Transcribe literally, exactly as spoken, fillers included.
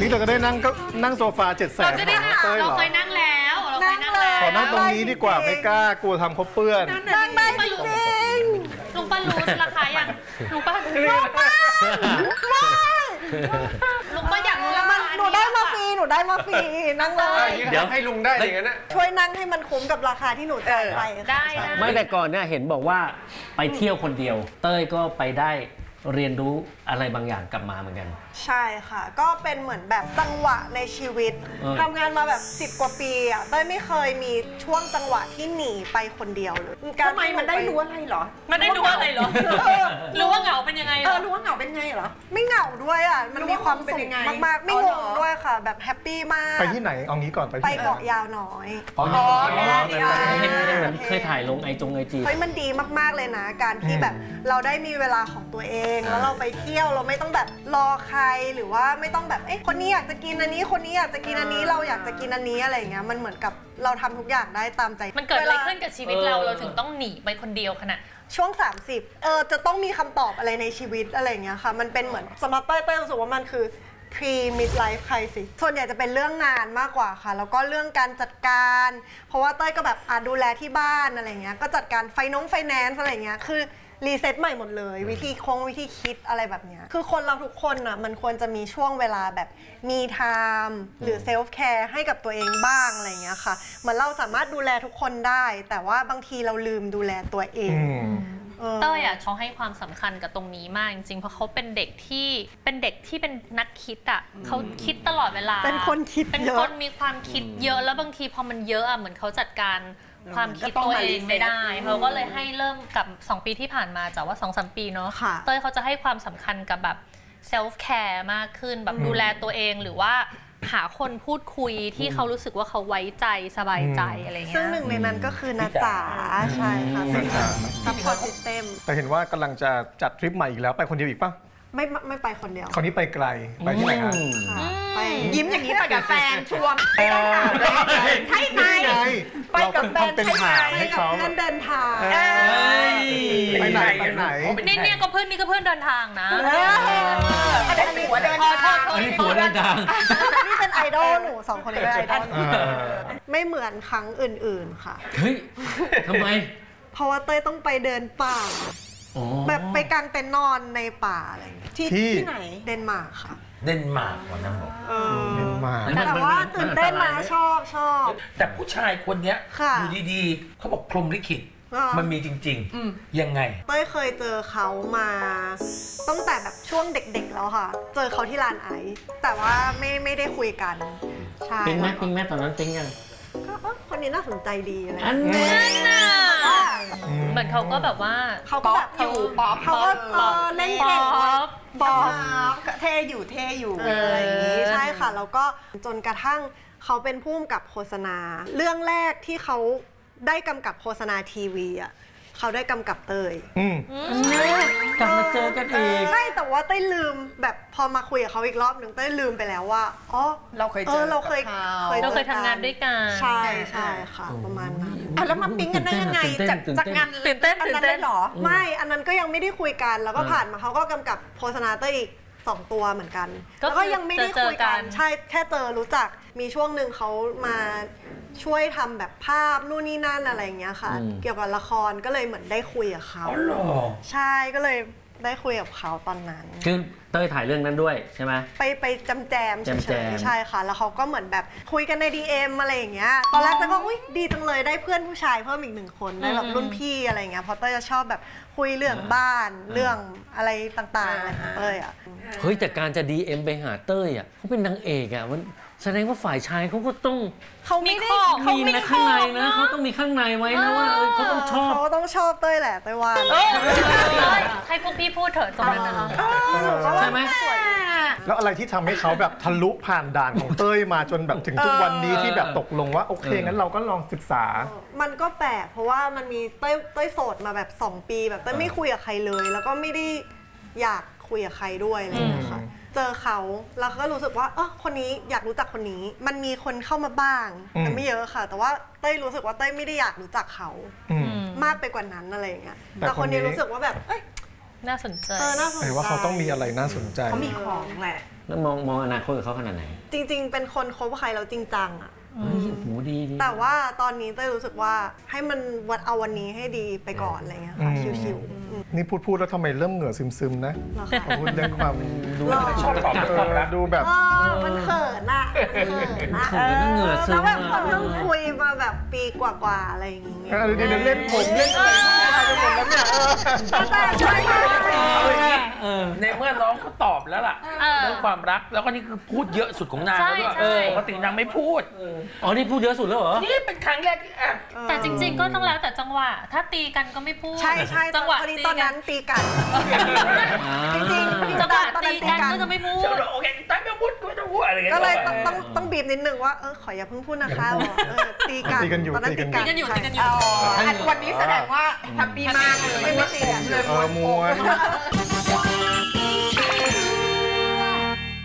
นี่เราก็ได้นั่งก็นั่งโซฟาเจ็ดแสนเราจะได้ค่ะเราเคยนั่งแล้วเราเคยนั่งแล้วขอนั่งตรงนี้ดีกว่าไม่กล้ากลัวทำเขาเปื้อนนั่งได้จริงลุงป้ารู้ราคาอย่างลุงป้าลุงป้าลุงป้าอยากรู้แล้วมันหนูได้มาฟรีหนูได้มาฟรีนั่งเลยเดี๋ยวให้ลุงได้อย่างนั้นช่วยนั่งให้มันคุ้มกับราคาที่หนูจ่ายไปได้ไม่แต่ก่อนเนี่ยเห็นบอกว่าไปเที่ยวคนเดียวเต้ยก็ไปได้เรียนรู้อะไรบางอย่างกลับมาเหมือนกันใช่ค่ะก็เป็นเหมือนแบบจังหวะในชีวิตทำงานมาแบบสิบกว่าปีอ่ะเต้ยไม่เคยมีช่วงจังหวะที่หนีไปคนเดียวเลยทำไมมันได้รู้อะไรหรอมันได้รู้อะไรหรอรู้ว่าเหงาเป็นยังไงเออรู้ว่าเหงาเป็นไงหรอไม่เหงาด้วยอ่ะมันมีความสุขมากๆไม่เหงาด้วยค่ะแบบแฮปปี้มากไปที่ไหนเอางี้ก่อนไปไปเกาะยาวน้อยอ๋อเคยถ่ายลงไอจงไอจีเฮ้ยมันดีมากๆเลยนะการที่แบบเราได้มีเวลาของตัวเองแล้วเราไปเที่ยวเราไม่ต้องแบบรอใครหรือว่าไม่ต้องแบบเอ้ยคนนี้อยากจะกินอันนี้คนนี้อยากจะกินอันนี้เราอยากจะกินอันนี้อะไรอย่างเงี้ยมันเหมือนกับเราทำทุกอย่างได้ตามใจมันเกิดอะไรขึ้นกับชีวิตเราเราถึงต้องหนีไปคนเดียวขนาดช่วงสามสิบเออจะต้องมีคำตอบอะไรในชีวิตอะไรอย่างเงี้ยค่ะมันเป็นเหมือนสำหรับเต้ยเต้ยรู้สึกว่ามันคือpre mid life crisis ส่วนใหญ่จะเป็นเรื่องงานมากกว่าค่ะแล้วก็เรื่องการจัดการเพราะว่าเต้ยก็แบบดูแลที่บ้านอะไรเงี้ยก็จัดการไฟน้องไฟแนนซ์อะไรเงี้ยคือรีเซ็ตใหม่หมดเลยวิธีคงวิธีคิดอะไรแบบเนี้ยคือคนเราทุกคนอ่ะมันควรจะมีช่วงเวลาแบบมีไทม์หรือเซลฟ์แคร์ให้กับตัวเองบ้างอะไรเงี้ยค่ะเหมือนเราสามารถดูแลทุกคนได้แต่ว่าบางทีเราลืมดูแลตัวเองเต้ยอ่ะเขาให้ความสำคัญกับตรงนี้มากจริงๆเพราะเขาเป็นเด็กที่เป็นเด็กที่เป็นนักคิดอ่ะเขาคิดตลอดเวลาเป็นคนคิดเป็นคนมีความคิดเยอะแล้วบางทีพอมันเยอะอ่ะเหมือนเขาจัดการความคิดตัวเองไม่ได้เขาก็เลยให้เริ่มกับสองปีที่ผ่านมาจากว่าสองสามปีเนาะเต้ยเขาจะให้ความสำคัญกับแบบเซลฟ์แคร์มากขึ้นแบบดูแลตัวเองหรือว่าหาคนพูดคุยที่เขารู้สึกว่าเขาไว้ใจสบายใจอะไรเงี้ยซึ่งหนึ่งในนั้นก็คือนาจ๋าใช่ค่ะซัพพอร์ตซิสเต็มแต่เห็นว่ากำลังจะจัดทริปใหม่อีกแล้วไปคนเดียวอีกปะไม่ไม่ไปคนเดียวคราวนี้ไปไกลไปที่ไหนคะไปยิ้มอย่างนี้ไปกับแฟนชวนไปใช่ไหมไปกับแฟนใช่ไหมกับเพื่อนเดินทางไปไหนไปไหนนี่เนี่ยก็เพื่อนนี่ก็เพื่อนเดินทางนะอันนี้ผัวเดินทางอันนี้ผัวเดินทางนี่เป็นไอดอลหนูสองคนนี้เป็นไอดอลไม่เหมือนครั้งอื่นๆค่ะเฮ้ยทำไมเพราะว่าเต้ยต้องไปเดินป่าแบบไปกางเต็นท์นอนในป่าอะไรที่ที่ไหนเดนมาร์กค่ะเดนมาร์กวันนั้นบอกเดนมาร์กแต่ว่าตื่นเต้นมาชอบชอบแต่ผู้ชายคนเนี้ยอยู่ดีๆเขาบอกพรหมลิขิตมันมีจริงๆยังไงเต้ยเคยเจอเขามาตั้งแต่แบบช่วงเด็กๆแล้วค่ะเจอเขาที่ร้านไอซ์แต่ว่าไม่ไม่ได้คุยกันใช่ปิ๊งแม่ปิ๊งแม่ตอนนั้นปิ๊งยังคนนี้น่าสนใจดีอะไรอันนั้นน่ะเหมือนเขาก็แบบว่าเขาก็แบบอยู่ป๊อปเขาก็เล่นป๊อปป๊อปเท่อยู่เท่อยู่อะไรอย่างนี้ใช่ค่ะแล้วก็จนกระทั่งเขาเป็นผู้กำกับโฆษณาเรื่องแรกที่เขาได้กำกับโฆษณาทีวีอ่ะเขาได้กำกับเตยอืมกลับมาเจอกันอีกใช่แต่ว่าเต้ยลืมแบบพอมาคุยกับเขาอีกรอบหนึ่งเต้ยลืมไปแล้วว่าอ๋อเราเคยเจอเราเคยเราเคยทำงานด้วยกันใช่ใช่ค่ะประมาณนั้นอ่ะแล้วมาปิ๊งกันได้ยังไงจากจากงานตื่นเต้นตื่นเต้นหรอไม่อันนั้นก็ยังไม่ได้คุยกันแล้วก็ผ่านมาเขาก็กำกับโฆษณาเต้ยอีกสองตัวเหมือนกันแล้วก็ยังไม่ได้คุยกันใช่แค่เจอรู้จักมีช่วงหนึ่งเขามาช่วยทำแบบภาพนู่นนี่นั่นอะไรอย่างเงี้ยค่ะเกี่ยวกับละครก็เลยเหมือนได้คุยกับเขาใช่ก็เลยได้คุยกับเขาตอนนั้นคือเต้ยถ่ายเรื่องนั้นด้วยใช่ไหมไปไปจำแจมเฉยๆใช่ค่ะแล้วเขาก็เหมือนแบบคุยกันใน ดี เอ็ม อะไรอย่างเงี้ยตอนแรกแต่ก็อุ้ยดีจังเลยได้เพื่อนผู้ชายเพิ่มอีกหนึ่งคนได้แบบรุ่นพี่อะไรอย่างเงี้ยเพราะเต้ยจะชอบแบบคุยเรื่องบ้านเรื่องอะไรต่างๆอะไรของเต้ยอ่ะเฮ้ยแต่การจะ ดี เอ็ม ไปหาเต้ยอ่ะเขาเป็นนางเอกอ่ะมันแสดงว่าฝ่ายชายเขาก็ต้องเขามีข้อมีนะข้างในนะเขาต้องมีข้างในไว้นะว่าเขาต้องชอบเขาต้องชอบเต้ยแหละเต้ยว่าให้พวกพี่พูดเถิดตรงนั้นนะคะใช่ไหมแล้วอะไรที่ทำให้เขาแบบทะลุผ่านด่านของเต้ยมาจนแบบถึงทุกวันนี้ที่แบบตกลงว่าโอเคงั้นเราก็ลองศึกษามันก็แปลกเพราะว่ามันมีเต้ยเต้ยโสดมาแบบสองปีแบบเต้ยไม่คุยกับใครเลยแล้วก็ไม่ได้อยากคุยกับใครด้วยอะไรอย่างเงี้ยค่ะเจอเขาแล้วก็รู้สึกว่าเออคนนี้อยากรู้จักคนนี้มันมีคนเข้ามาบ้างแต่ไม่เยอะค่ะแต่ว่าเต้ยรู้สึกว่าเต้ยไม่ได้อยากรู้จักเขามากไปกว่านั้นอะไรอย่างเงี้ยแต่คนนี้รู้สึกว่าแบบน่าสนใจเออน่าสนใจว่าเขาต้องมีอะไรน่าสนใจเขามีของแหละ แล้วมองมองอนาคตกับเขาขนาดไหนจริงๆเป็นคนคบใครแล้วจริงจังอ่ะแต่ว่าตอนนี้เต้ยรู้สึกว่าให้มันวัดเอาวันนี้ให้ดีไปก่อนอะไรเงี้ยค่ะชิวๆนี่พูดพูดแล้วทำไมเริ่มเหงื่อซึมๆนะพูดเรื่องความดูชอบตอบแบบดูแบบมันเขินอ่ะเขินอ่ะแล้วแบบคนเพิ่งคุยมาแบบปีกว่าๆอะไรอย่างเงี้ยเล่นผมเล่นอะไรไปหมดแล้วเนี่ยในเมื่อน้องเขาตอบแล้วล่ะเรื่องความรักแล้วก็นี่คือพูดเยอะสุดของนางแล้วด้วยปกตินางไม่พูดอ๋อนี่พูดเยอะสุดแล้วเหรอนี่เป็นครั้งแรกอ่ะแต่จริงๆก็ต้องแล้วแต่จังหวะถ้าตีกันก็ไม่พูดใช่ใช่จังหวะตอนนั้นตีกันจริงๆจังหวะตีกันก็จะไม่พูดโอเคตั้งไม่พูดไม่ต้องพูดอะไรก็เลยต้องต้องบีบนิดนึงว่าเออขออย่าเพิ่งพูดนะคะตีกันตีกันอยู่ตีกันอยู่วันนี้แสดงว่าแฮปปี้มากเลยไม่ตีเลยมวย